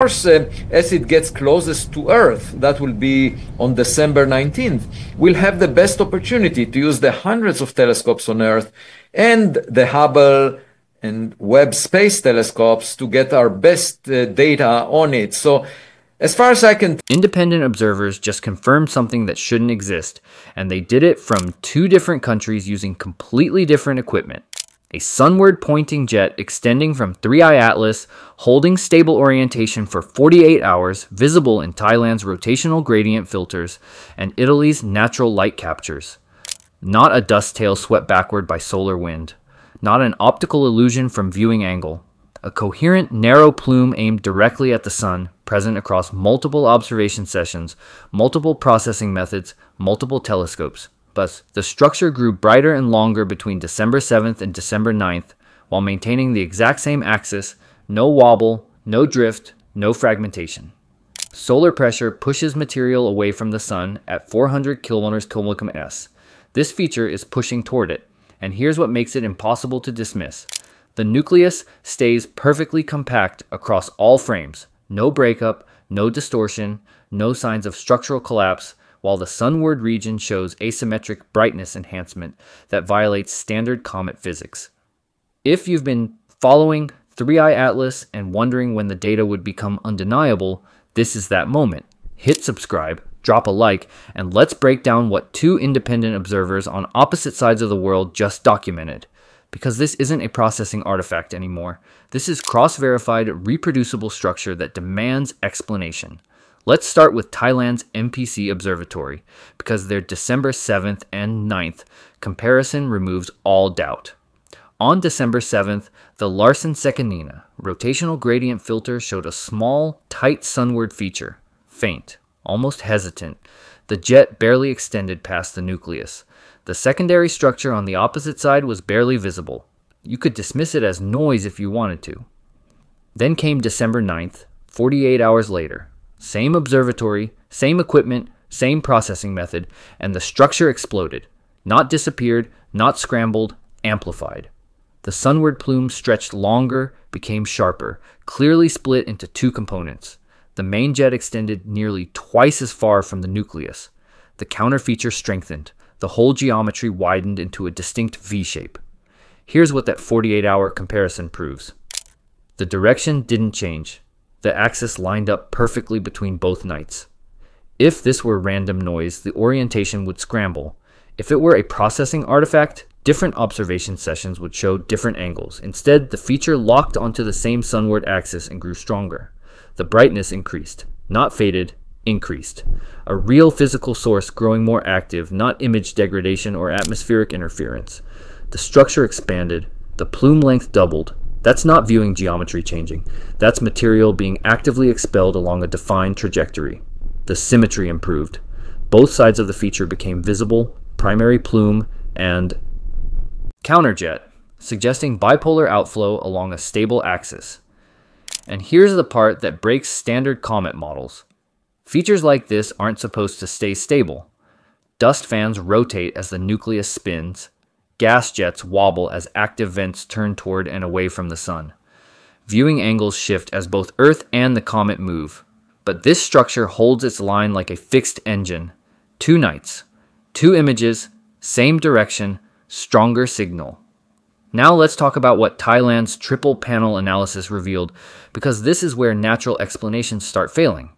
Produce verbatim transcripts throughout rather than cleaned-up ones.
Of course, uh, as it gets closest to Earth, that will be on December nineteenth, we'll have the best opportunity to use the hundreds of telescopes on Earth and the Hubble and Webb Space Telescopes to get our best uh, data on it. So, as far as I can... Independent observers just confirmed something that shouldn't exist, and they did it from two different countries using completely different equipment. A sunward pointing jet extending from three I ATLAS, holding stable orientation for forty-eight hours, visible in Thailand's rotational gradient filters and Italy's natural light captures. Not a dust tail swept backward by solar wind. Not an optical illusion from viewing angle. A coherent, narrow plume aimed directly at the sun, present across multiple observation sessions, multiple processing methods, multiple telescopes. Thus, the structure grew brighter and longer between December seventh and December ninth, while maintaining the exact same axis, no wobble, no drift, no fragmentation. Solar pressure pushes material away from the sun at four hundred kilometers per milliseconds. This feature is pushing toward it, and here's what makes it impossible to dismiss. The nucleus stays perfectly compact across all frames, no breakup, no distortion, no signs of structural collapse, while the sunward region shows asymmetric brightness enhancement that violates standard comet physics. If you've been following three I ATLAS and wondering when the data would become undeniable, this is that moment. Hit subscribe, drop a like, and let's break down what two independent observers on opposite sides of the world just documented. Because this isn't a processing artifact anymore. This is cross-verified, reproducible structure that demands explanation. Let's start with Thailand's M P C Observatory, because their December seventh and ninth comparison removes all doubt. On December seventh, the Larson-Sekanina rotational gradient filter showed a small, tight sunward feature, faint, almost hesitant. The jet barely extended past the nucleus. The secondary structure on the opposite side was barely visible. You could dismiss it as noise if you wanted to. Then came December ninth, forty-eight hours later. Same observatory, same equipment, same processing method, and the structure exploded. Not disappeared, not scrambled, amplified. The sunward plume stretched longer, became sharper, clearly split into two components. The main jet extended nearly twice as far from the nucleus. The counter feature strengthened. The whole geometry widened into a distinct V shape. Here's what that forty-eight hour comparison proves. The direction didn't change. The axis lined up perfectly between both nights. If this were random noise, the orientation would scramble. If it were a processing artifact, different observation sessions would show different angles. Instead, the feature locked onto the same sunward axis and grew stronger. The brightness increased, not faded, increased. A real physical source growing more active, not image degradation or atmospheric interference. The structure expanded, the plume length doubled. That's not viewing geometry changing. That's material being actively expelled along a defined trajectory. The symmetry improved. Both sides of the feature became visible, primary plume, and counterjet, suggesting bipolar outflow along a stable axis. And here's the part that breaks standard comet models. Features like this aren't supposed to stay stable. Dust fans rotate as the nucleus spins. Gas jets wobble as active vents turn toward and away from the sun. Viewing angles shift as both Earth and the comet move. But this structure holds its line like a fixed engine. Two nights, two images, same direction, stronger signal. Now let's talk about what Thailand's triple panel analysis revealed, because this is where natural explanations start failing.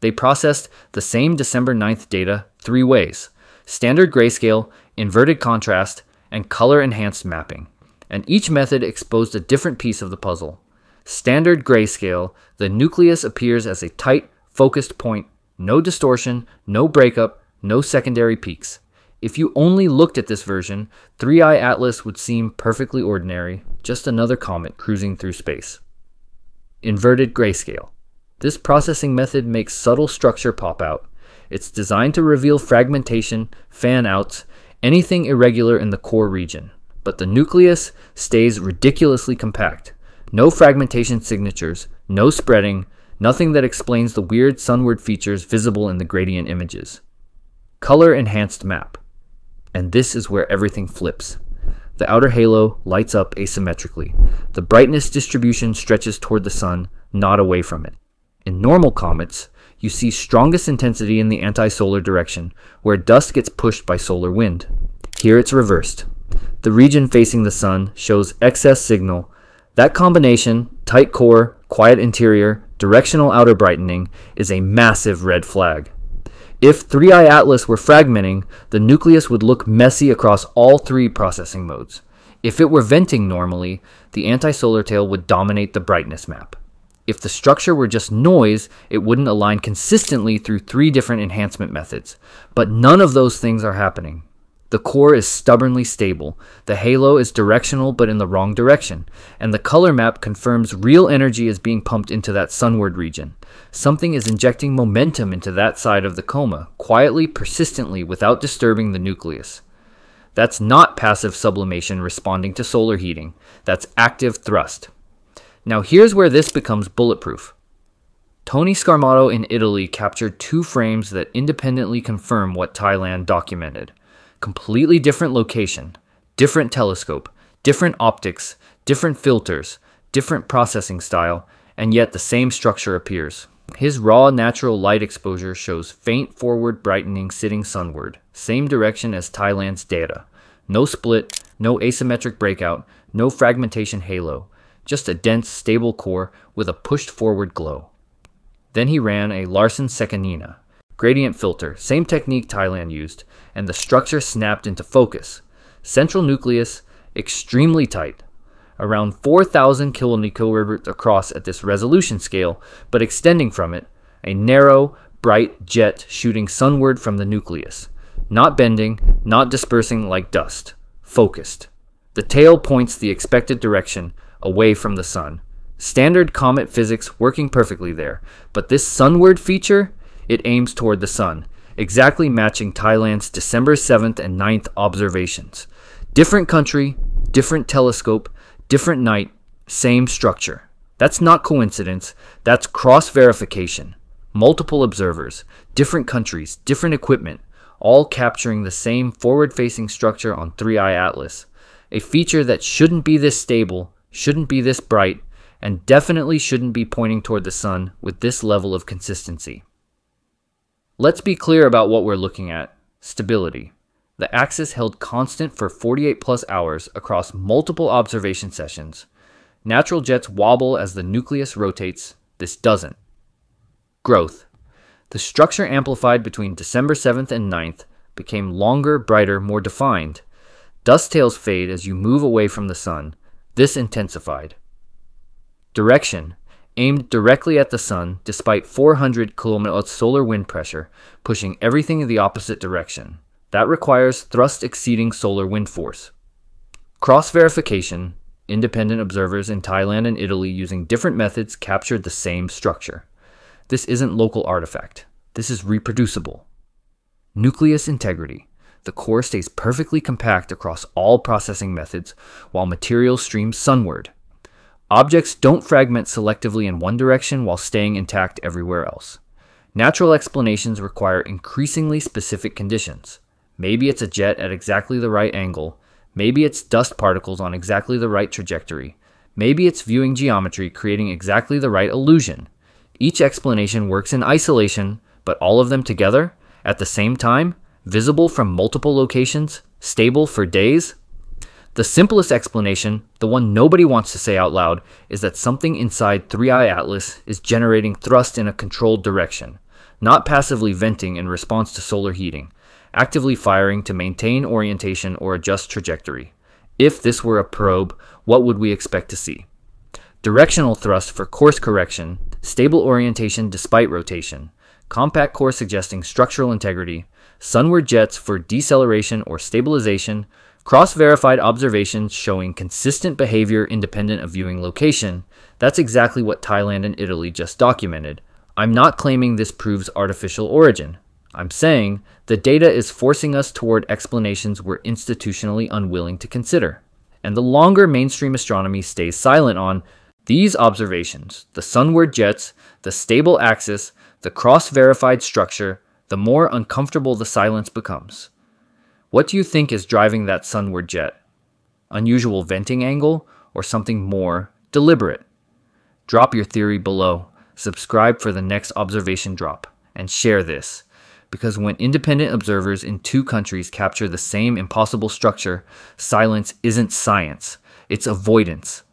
They processed the same December ninth data three ways: standard grayscale, inverted contrast, and color-enhanced mapping, and each method exposed a different piece of the puzzle. Standard grayscale, the nucleus appears as a tight, focused point, no distortion, no breakup, no secondary peaks. If you only looked at this version, three I ATLAS would seem perfectly ordinary, just another comet cruising through space. Inverted grayscale. This processing method makes subtle structure pop out. It's designed to reveal fragmentation, fan-outs, anything irregular in the core region, but the nucleus stays ridiculously compact. No fragmentation signatures, no spreading, nothing that explains the weird sunward features visible in the gradient images. Color-enhanced map. And this is where everything flips. The outer halo lights up asymmetrically. The brightness distribution stretches toward the sun, not away from it. In normal comets, you see strongest intensity in the anti-solar direction, where dust gets pushed by solar wind. Here it's reversed. The region facing the sun shows excess signal. That combination, tight core, quiet interior, directional outer brightening, is a massive red flag. If three I atlas were fragmenting, the nucleus would look messy across all three processing modes. If it were venting normally, the antisolar tail would dominate the brightness map. If the structure were just noise, it wouldn't align consistently through three different enhancement methods. But none of those things are happening. The core is stubbornly stable, the halo is directional but in the wrong direction, and the color map confirms real energy is being pumped into that sunward region. Something is injecting momentum into that side of the coma, quietly, persistently, without disturbing the nucleus. That's not passive sublimation responding to solar heating, that's active thrust. Now here's where this becomes bulletproof. Tony Scarmato in Italy captured two frames that independently confirm what Thailand documented. Completely different location, different telescope, different optics, different filters, different processing style, and yet the same structure appears. His raw natural light exposure shows faint forward brightening sitting sunward, same direction as Thailand's data. No split, no asymmetric breakout, no fragmentation halo, just a dense, stable core with a pushed forward glow. Then he ran a Larson-Sekanina gradient filter, same technique Thailand used, and the structure snapped into focus. Central nucleus, extremely tight, around four thousand kilonicoverts across at this resolution scale, but extending from it, a narrow, bright jet shooting sunward from the nucleus. Not bending, not dispersing like dust. Focused. The tail points the expected direction, away from the sun. Standard comet physics working perfectly there, but this sunward feature? It aims toward the sun, exactly matching Thailand's December seventh and ninth observations. Different country, different telescope, different night, same structure. That's not coincidence, that's cross-verification. Multiple observers, different countries, different equipment, all capturing the same forward-facing structure on three I atlas. A feature that shouldn't be this stable, shouldn't be this bright, and definitely shouldn't be pointing toward the sun with this level of consistency. Let's be clear about what we're looking at. Stability. The axis held constant for forty-eight plus hours across multiple observation sessions. Natural jets wobble as the nucleus rotates. This doesn't. Growth. The structure amplified between December seventh and ninth became longer, brighter, more defined. Dust tails fade as you move away from the sun. This intensified. Direction. Aimed directly at the sun despite four hundred kilometers solar wind pressure, pushing everything in the opposite direction. That requires thrust exceeding solar wind force. Cross-verification, independent observers in Thailand and Italy using different methods captured the same structure. This isn't local artifact. This is reproducible. Nucleus integrity. The core stays perfectly compact across all processing methods while material streams sunward. Objects don't fragment selectively in one direction while staying intact everywhere else. Natural explanations require increasingly specific conditions. Maybe it's a jet at exactly the right angle. Maybe it's dust particles on exactly the right trajectory. Maybe it's viewing geometry creating exactly the right illusion. Each explanation works in isolation, but all of them together, at the same time, visible from multiple locations, stable for days. The simplest explanation, the one nobody wants to say out loud, is that something inside three I atlas is generating thrust in a controlled direction, not passively venting in response to solar heating, actively firing to maintain orientation or adjust trajectory. If this were a probe, what would we expect to see? Directional thrust for course correction, stable orientation despite rotation, compact core suggesting structural integrity, sunward jets for deceleration or stabilization, cross-verified observations showing consistent behavior independent of viewing location. That's exactly what Thailand and Italy just documented. I'm not claiming this proves artificial origin. I'm saying the data is forcing us toward explanations we're institutionally unwilling to consider. And the longer mainstream astronomy stays silent on these observations, the sunward jets, the stable axis, the cross-verified structure, the more uncomfortable the silence becomes. What do you think is driving that sunward jet? Unusual venting angle or something more deliberate? Drop your theory below. subscribe for the next observation drop, and share this, because when independent observers in two countries capture the same impossible structure, silence isn't science, it's avoidance.